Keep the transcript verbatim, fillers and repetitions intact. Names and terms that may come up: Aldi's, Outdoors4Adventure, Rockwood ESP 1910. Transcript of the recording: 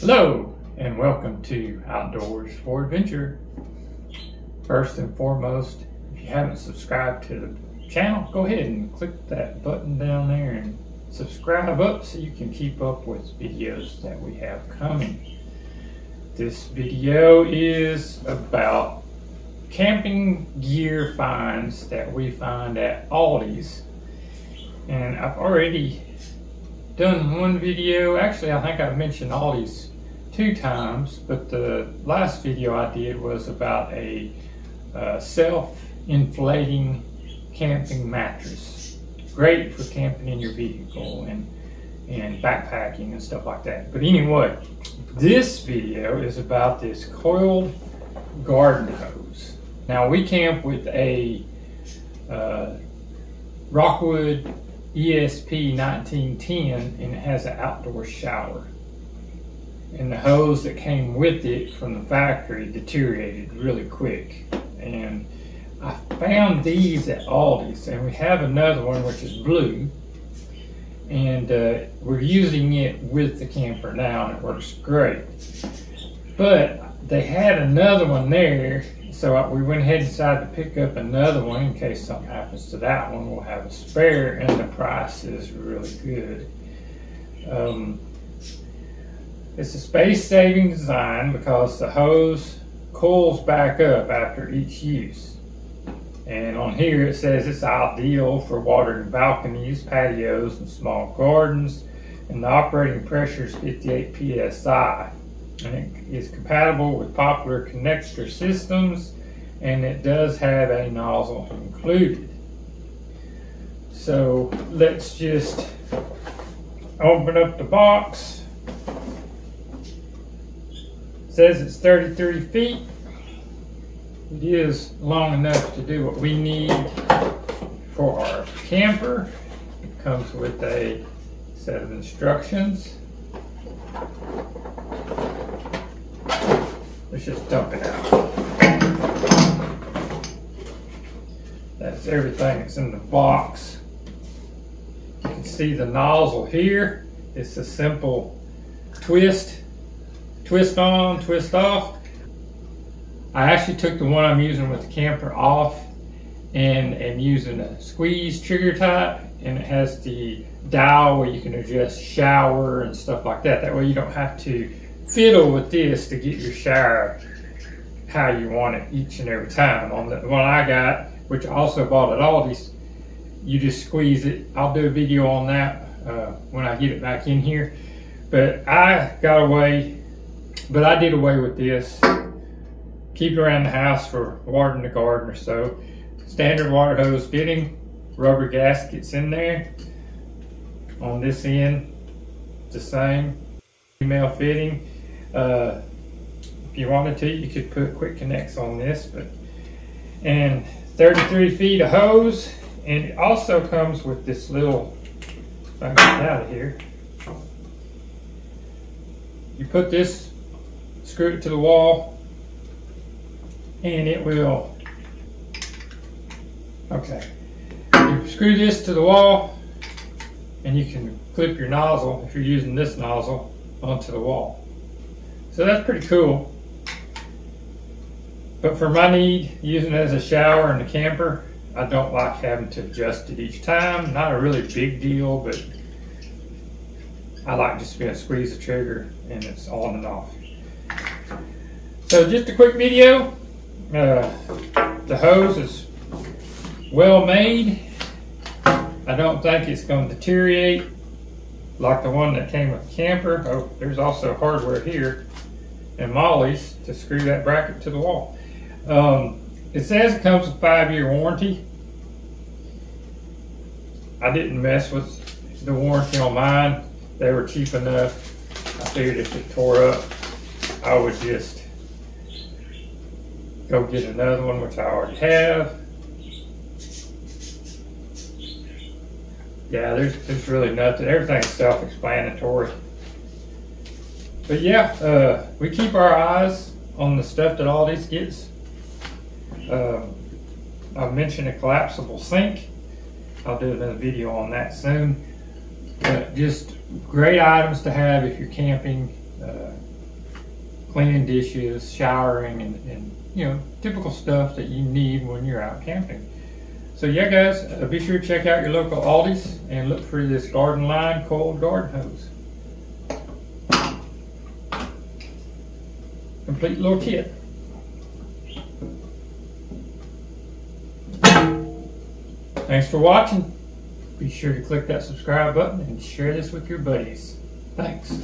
Hello and welcome to Outdoors for Adventure. First and foremost, if you haven't subscribed to the channel, go ahead and click that button down there and subscribe up so you can keep up with videos that we have coming. This video is about camping gear finds that we find at Aldi's, and I've already done one video. Actually, I think I've mentioned Aldi's two times, but the last video I did was about a uh, self-inflating camping mattress. Great for camping in your vehicle and, and backpacking and stuff like that. But anyway, this video is about this coiled garden hose. Now, we camp with a uh, Rockwood E S P nineteen ten, and it has an outdoor shower. And the hose that came with it from the factory deteriorated really quick. And I found these at Aldi's, and we have another one which is blue. And uh, we're using it with the camper now, and it works great. But they had another one there, so we went ahead and decided to pick up another one in case something happens to that one. We'll have a spare, and the price is really good. Um, it's a space-saving design because the hose coils back up after each use. And on here it says it's ideal for watering balconies, patios, and small gardens. And the operating pressure is fifty-eight P S I. And it is compatible with popular connector systems, and it does have a nozzle included. So let's just open up the box. It says it's thirty-three feet. It is long enough to do what we need for our camper. It comes with a set of instructions. Let's just dump it out. That's everything that's in the box. You can see the nozzle here. It's a simple twist. Twist on, twist off. I actually took the one I'm using with the camper off and am using a squeeze trigger type, and it has the dial where you can adjust shower and stuff like that. That way you don't have to fiddle with this to get your shower how you want it each and every time. On the one I got, which I also bought at Aldi's, you just squeeze it. I'll do a video on that uh, when I get it back in here. But I got away, but I did away with this. Keep it around the house for watering the garden or so. Standard water hose fitting, rubber gaskets in there. On this end, the same. Female fitting. Uh, if you wanted to, you could put quick connects on this, but and thirty-three feet of hose, and it also comes with this little. If I get it out of here, you put this, screw it to the wall, and it will. Okay, you screw this to the wall, and you can clip your nozzle if you're using this nozzle onto the wall. So that's pretty cool. But for my need, using it as a shower in the camper, I don't like having to adjust it each time. Not a really big deal, but I like just being able to squeeze the trigger and it's on and off. So just a quick video. Uh, the hose is well made. I don't think it's going to deteriorate like the one that came with the camper. Oh, there's also hardware here and Molly's to screw that bracket to the wall. Um, it says it comes with five-year warranty. I didn't mess with the warranty on mine. They were cheap enough. I figured if it tore up, I would just go get another one, which I already have. Yeah, there's, there's really nothing. Everything's self-explanatory. But yeah, uh, we keep our eyes on the stuff that Aldi's gets. Um, I've mentioned a collapsible sink. I'll do another video on that soon. But just great items to have if you're camping. Uh, cleaning dishes, showering, and, and you know, typical stuff that you need when you're out camping. So yeah guys, uh, be sure to check out your local Aldi's and look for this garden line coiled garden hose. Complete little kit. Thanks for watching. Be sure to click that subscribe button and share this with your buddies. Thanks.